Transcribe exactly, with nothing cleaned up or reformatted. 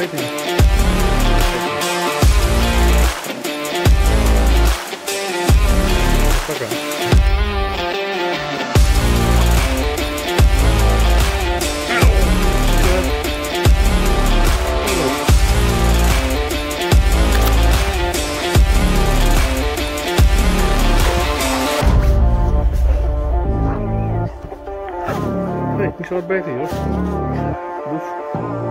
weet niet. Oké. Nee, ik zou het beter, joh. Boef.